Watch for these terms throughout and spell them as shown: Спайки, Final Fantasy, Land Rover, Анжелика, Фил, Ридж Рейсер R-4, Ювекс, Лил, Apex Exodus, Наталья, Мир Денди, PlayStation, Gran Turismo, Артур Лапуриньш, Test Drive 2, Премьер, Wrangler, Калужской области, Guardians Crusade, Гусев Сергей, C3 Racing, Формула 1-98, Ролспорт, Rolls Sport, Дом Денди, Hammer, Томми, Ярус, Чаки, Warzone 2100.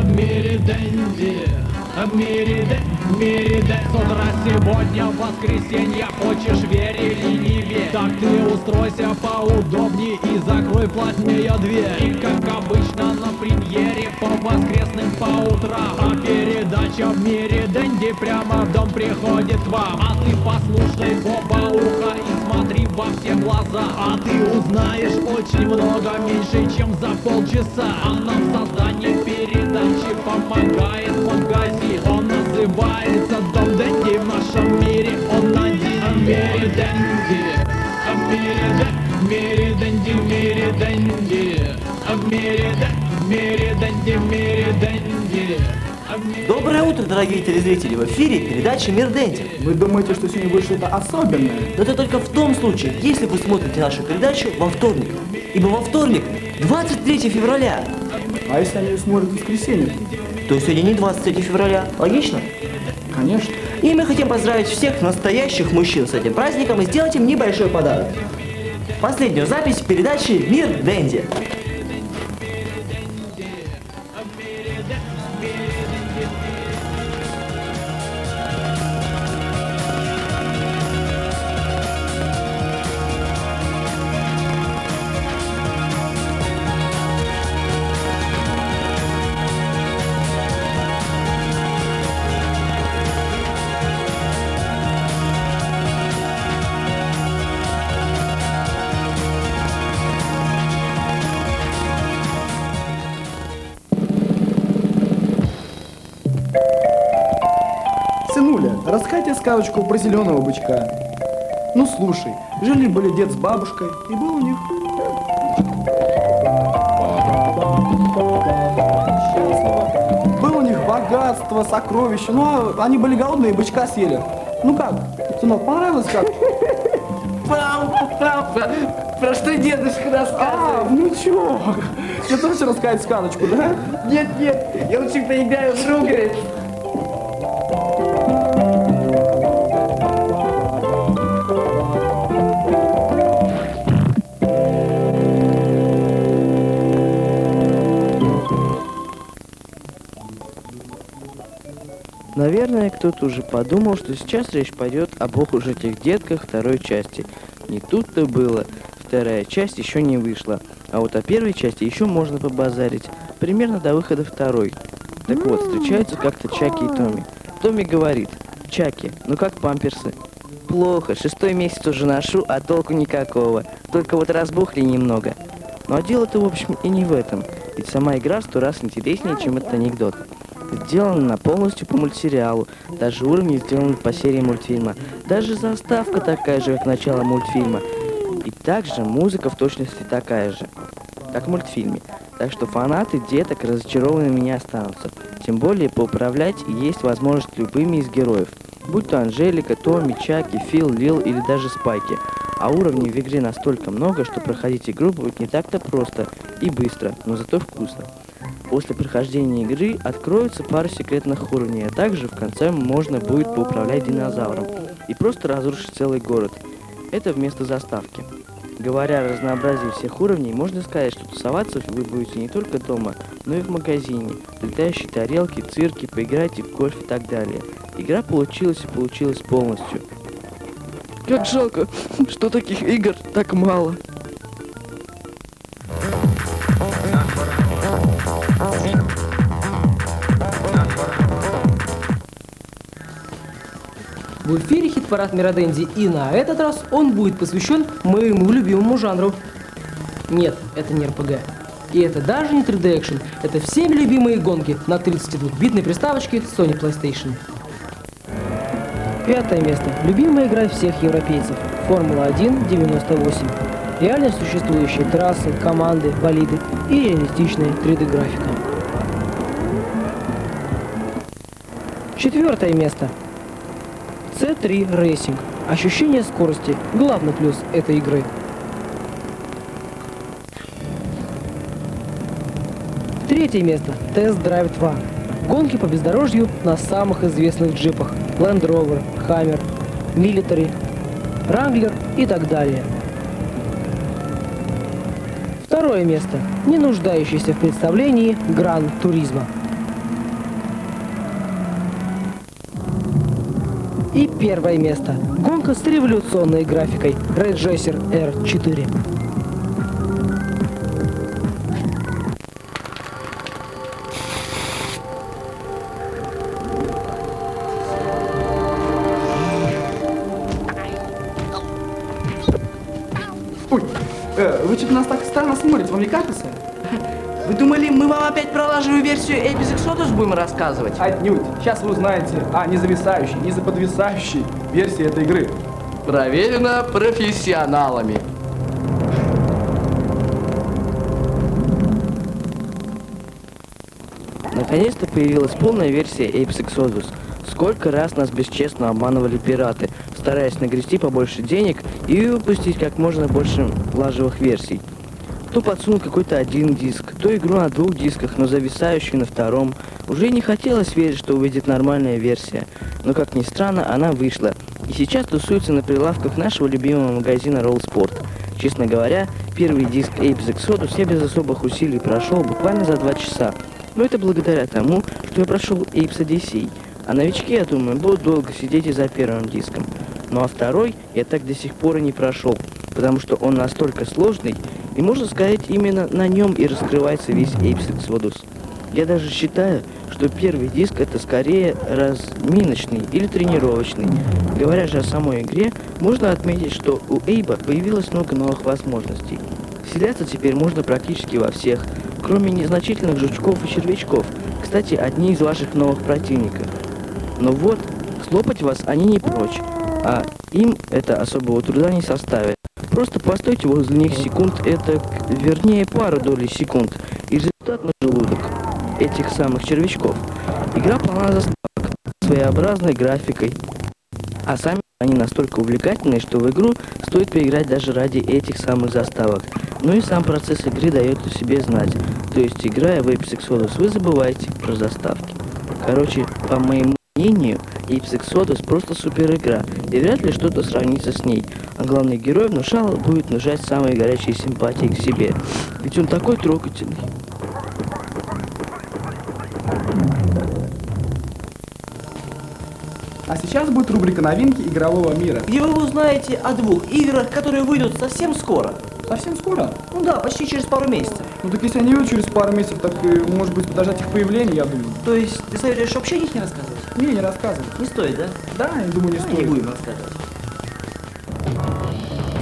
В мире Денди, в мире Денди, в мире Денди. С утра сегодня воскресенье, хочешь верь или не верь. Так ты устройся поудобнее и закрой плотнее дверь. И как обычно на премьере по воскресным по утрам, а передача в мире Денди прямо в дом приходит к вам. А ты послушай боба уха и смотри во все глаза, а ты узнаешь очень много меньше, чем за полчаса. А нам в создании передачи помогает магазин, он называется Дом Денди. В нашем мире он один. В мире Денди, в мире Денди, в мире Денди, в мире Денди, в мире Денди. Доброе утро, дорогие телезрители! В эфире передача «Мир Денди». Вы думаете, что сегодня будет что-то особенное? Но это только в том случае, если вы смотрите нашу передачу во вторник. Ибо во вторник, 23 февраля. А если они смотрят в воскресенье? То есть сегодня не 23 февраля. Логично? Конечно. И мы хотим поздравить всех настоящих мужчин с этим праздником и сделать им небольшой подарок. Последнюю запись передачи «Мир Денди». Расскажите сказочку про зеленого бычка. Ну слушай, жили-были дед с бабушкой, и был у них... Было у них богатство, сокровища, но они были голодные и бычка съели. Ну как, сынок, понравилось как? Папа, про что дедушка рассказывает? А, внучок, ты тоже рассказать сказочку, да? Нет, я лучше поиграю в ругань. Наверное, кто-то уже подумал, что сейчас речь пойдет об ох уж этих детках второй части. Не тут-то было. Вторая часть еще не вышла. А вот о первой части еще можно побазарить. Примерно до выхода второй. Так вот, встречаются как-то Чаки и Томми. Томми говорит: «Чаки, ну как памперсы?» «Плохо, шестой месяц уже ношу, а толку никакого. Только вот разбухли немного». Но дело-то, в общем, и не в этом. Ведь сама игра в 100 раз интереснее, чем этот анекдот. Сделана полностью по мультсериалу, даже уровни сделаны по серии мультфильма, даже заставка такая же, как начало мультфильма, и также музыка в точности такая же, как в мультфильме. Так что фанаты деток разочарованными не останутся, тем более поуправлять есть возможность любыми из героев, будь то Анжелика, Томми, Чаки, Фил, Лил или даже Спайки. А уровней в игре настолько много, что проходить игру будет не так-то просто и быстро, но зато вкусно. После прохождения игры откроются пара секретных уровней, а также в конце можно будет поуправлять динозавром и просто разрушить целый город. Это вместо заставки. Говоря о разнообразии всех уровней, можно сказать, что тусоваться вы будете не только дома, но и в магазине, летающие тарелки, цирки, поиграйте в гольф и так далее. Игра получилась полностью. Как жалко, что таких игр так мало. В эфире хит-парад «Мира Денди», и на этот раз он будет посвящен моему любимому жанру. Нет, это не РПГ. И это даже не 3D экшен, это всеми любимые гонки на 32-битной приставочке Sony PlayStation. Пятое место. Любимая игра всех европейцев. Формула 1-98. Реально существующие трассы, команды, болиды и реалистичная 3D-графика. Четвертое место. C3 Racing. Ощущение скорости – главный плюс этой игры. Третье место. Test Drive 2. Гонки по бездорожью на самых известных джипах – Land Rover, Hammer, Military, Wrangler и так далее. Второе место. Не нуждающийся в представлении Gran Turismo. и первое место. Гонка с революционной графикой. Ридж Рейсер R-4. Ой, вы что-то нас так странно смотрите, вам не кажется? Вы думали, мы вам опять про лажевую версию Apex Exodus будем рассказывать? Отнюдь. Сейчас вы узнаете о независающей, незаподвисающей версии этой игры. Проверено профессионалами. Наконец-то появилась полная версия Apex Exodus. Сколько раз нас бесчестно обманывали пираты, стараясь нагрести побольше денег и выпустить как можно больше лажевых версий. То подсунул какой-то один диск, то игру на двух дисках, но зависающую на втором. Уже не хотелось верить, что выйдет нормальная версия. Но, как ни странно, она вышла. И сейчас тусуется на прилавках нашего любимого магазина Rolls Sport. Честно говоря, первый диск Apex Exodus я без особых усилий прошел буквально за 2 часа. Но это благодаря тому, что я прошел Apex Odyssey. А новички, я думаю, будут долго сидеть и за первым диском. Ну а второй я так до сих пор и не прошел, потому что он настолько сложный, и можно сказать, именно на нем и раскрывается весь Apex Exodus. Я даже считаю, что первый диск это скорее разминочный или тренировочный. Говоря же о самой игре, можно отметить, что у Эйба появилось много новых возможностей. Вселяться теперь можно практически во всех, кроме незначительных жучков и червячков, кстати, одни из ваших новых противников. Но вот, слопать вас они не прочь, а им это особого труда не составит. Просто постойте возле них секунд, это, вернее, пару долей секунд, и результат на желудок этих самых червячков. Игра полна заставок, своеобразной графикой, а сами они настолько увлекательны, что в игру стоит поиграть даже ради этих самых заставок. Ну и сам процесс игры дает о себе знать, то есть играя в Apex Exodus вы забываете про заставки. Короче, по моему мнению, Apex Exodus просто супер игра, и вряд ли что-то сравнится с ней. А главный герой внушал будет внушать самые горячие симпатии к себе, ведь он такой трогательный. А сейчас будет рубрика новинки игрового мира, где вы узнаете о двух играх, которые выйдут совсем скоро. Совсем скоро? Ну да, почти через пару месяцев. Ну так если они выйдут через пару месяцев, так может быть подождать их появление, я думаю. То есть ты советуешь вообще их не рассказывать? Не, не рассказывать. Не стоит, да? Да, я думаю, не стоит. Не будем рассказывать.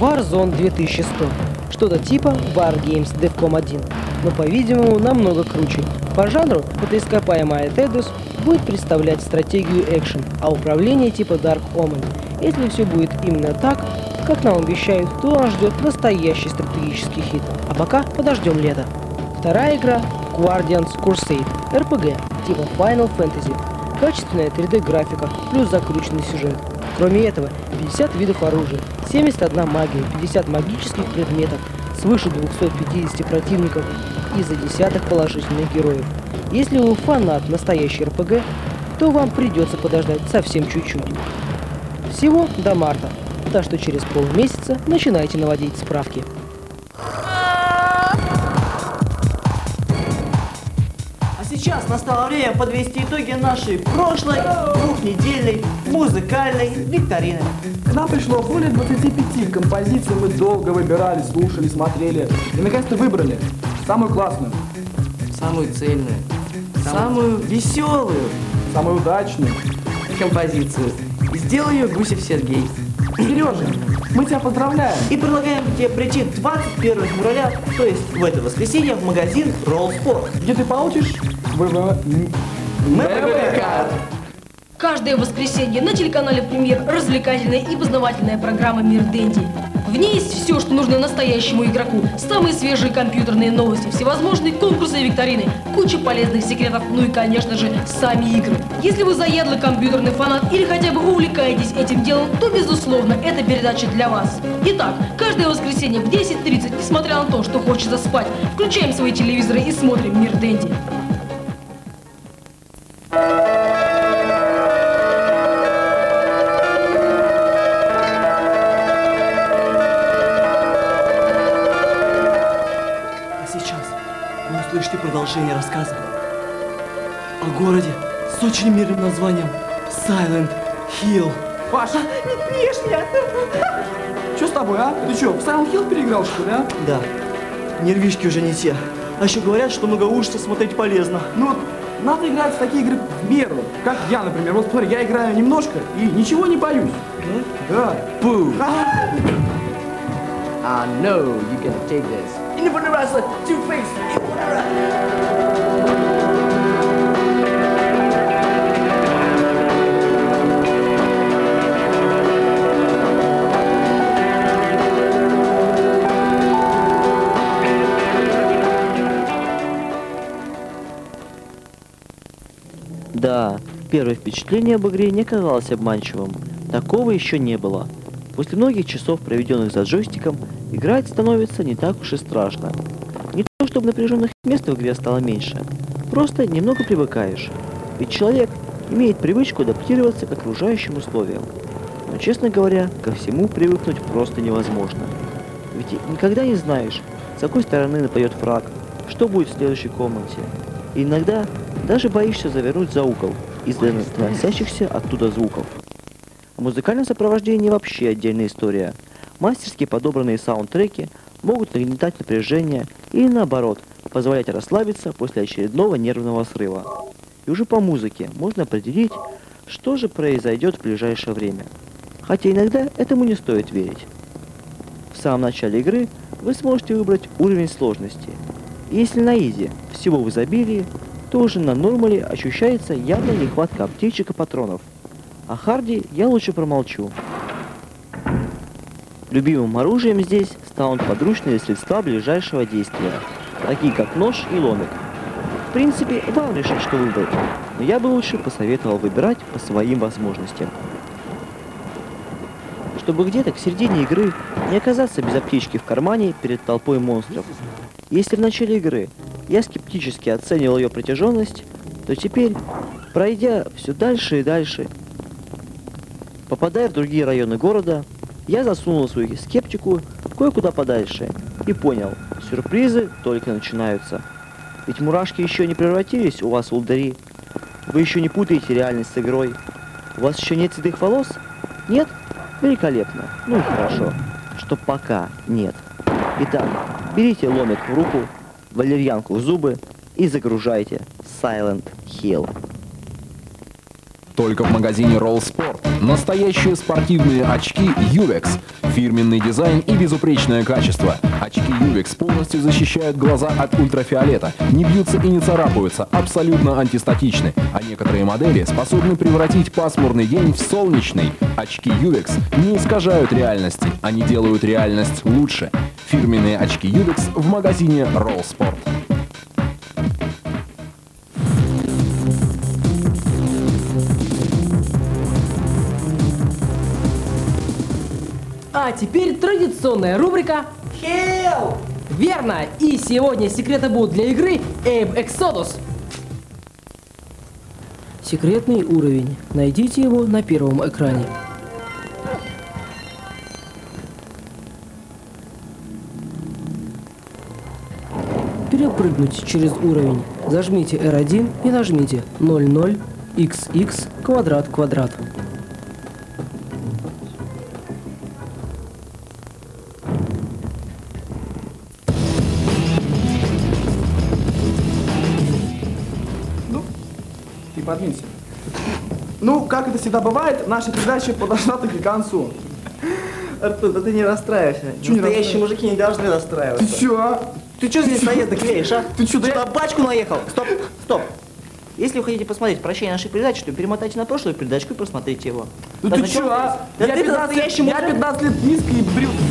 Warzone 2100. Что-то типа War Games Devcom 1, но, по-видимому, намного круче. По жанру, это ископаемая Exodus будет представлять стратегию экшен, а управление типа Dark Omen. Если все будет именно так, как нам обещают, то нас ждет настоящий стратегический хит. А пока подождем лето. Вторая игра – Guardians Crusade, RPG, типа Final Fantasy. Качественная 3D графика, плюс закрученный сюжет. Кроме этого, 50 видов оружия, 71 магия, 50 магических предметов, свыше 250 противников и за десяток положительных героев. Если вы фанат настоящей РПГ, то вам придется подождать совсем чуть-чуть. Всего до марта, так что через полмесяца начинайте наводить справки. Сейчас настало время подвести итоги нашей прошлой двухнедельной музыкальной викторины. К нам пришло более 25 композиций, мы долго выбирали, слушали, смотрели и наконец-то выбрали самую классную, самую цельную, самую веселую, самую удачную композицию. Сделал ее Гусев Сергей. Сережа, мы тебя поздравляем! И предлагаем тебе прийти 21 февраля, то есть в это воскресенье, в магазин Ролспорт, где ты получишь мемори-кард. Каждое воскресенье на телеканале «Премьер» развлекательная и познавательная программа «Мир Денди». В ней есть все, что нужно настоящему игроку. Самые свежие компьютерные новости, всевозможные конкурсы и викторины, куча полезных секретов, ну и, конечно же, сами игры. Если вы заядлый компьютерный фанат или хотя бы увлекаетесь этим делом, то, безусловно, эта передача для вас. Итак, каждое воскресенье в 10:30, несмотря на то, что хочется спать, включаем свои телевизоры и смотрим «Мир Денди». Продолжение рассказа о городе с очень мирным названием Silent Hill. Паша! Не пьешь меня! Что с тобой, а? Ты что, в Silent Hill переиграл, что ли, а? Да. Нервишки уже не те. А еще говорят, что много ужасов смотреть полезно. Ну, надо играть в такие игры в меру. Как я, например. Вот смотри, я играю немножко и ничего не боюсь. Да. Пу! I know you can take this. Infinite Two-Face, Да, первое впечатление об игре не казалось обманчивым. Такого еще не было. После многих часов, проведенных за джойстиком, играть становится не так уж и страшно. Не то, чтобы напряженных мест в игре стало меньше, просто немного привыкаешь. Ведь человек имеет привычку адаптироваться к окружающим условиям. Но, честно говоря, ко всему привыкнуть просто невозможно. Ведь никогда не знаешь, с какой стороны нападет враг, что будет в следующей комнате. И иногда даже боишься завернуть за угол из-за доносящихся оттуда звуков. В музыкальном сопровождении вообще отдельная история. Мастерски подобранные саундтреки могут нагнетать напряжение или, наоборот, позволять расслабиться после очередного нервного срыва. И уже по музыке можно определить, что же произойдет в ближайшее время. Хотя иногда этому не стоит верить. В самом начале игры вы сможете выбрать уровень сложности. И если на изи всего в изобилии, то уже на нормале ощущается явная нехватка аптечек и патронов. О харде я лучше промолчу. Любимым оружием здесь станут подручные средства ближайшего действия, такие как нож и ломик. В принципе, вам решать, что выбрать, но я бы лучше посоветовал выбирать по своим возможностям. Чтобы где-то к середине игры не оказаться без аптечки в кармане перед толпой монстров. Если в начале игры я скептически оценивал ее протяженность, то теперь, пройдя все дальше и дальше, попадая в другие районы города, я засунул свою скептику кое-куда подальше и понял, сюрпризы только начинаются. Ведь мурашки еще не превратились у вас в улдари. Вы еще не путаете реальность с игрой. У вас еще нет седых волос? Нет? Великолепно. Ну и хорошо, что пока нет. Итак, берите ломик в руку, валерьянку в зубы и загружайте Silent Hill. Только в магазине Rolls Sport. Настоящие спортивные очки Ювекс. Фирменный дизайн и безупречное качество. Очки Ювекс полностью защищают глаза от ультрафиолета, не бьются и не царапаются, абсолютно антистатичны. А некоторые модели способны превратить пасмурный день в солнечный. Очки Ювекс не искажают реальности, они делают реальность лучше. Фирменные очки Ювекс в магазине Rolls Sport. А теперь традиционная рубрика Хелл! Верно! И сегодня секреты будут для игры Apex Exodus. Секретный уровень. Найдите его на первом экране. Перепрыгнуть через уровень. Зажмите R1 и нажмите 00XX2. Подвинься. Ну, как это всегда бывает, наша передача подошла к концу. Артур, да ты не расстраивайся. Настоящие мужики не должны расстраиваться. Ты чё? Ты чё здесь наезды клеишь, а? Ты чё, на бачку наехал? Стоп, стоп. Если вы хотите посмотреть прощание нашей передачи, то перемотайте на прошлую передачу и просмотрите его. Ну ты чё, а? Я 15 лет низко и брил.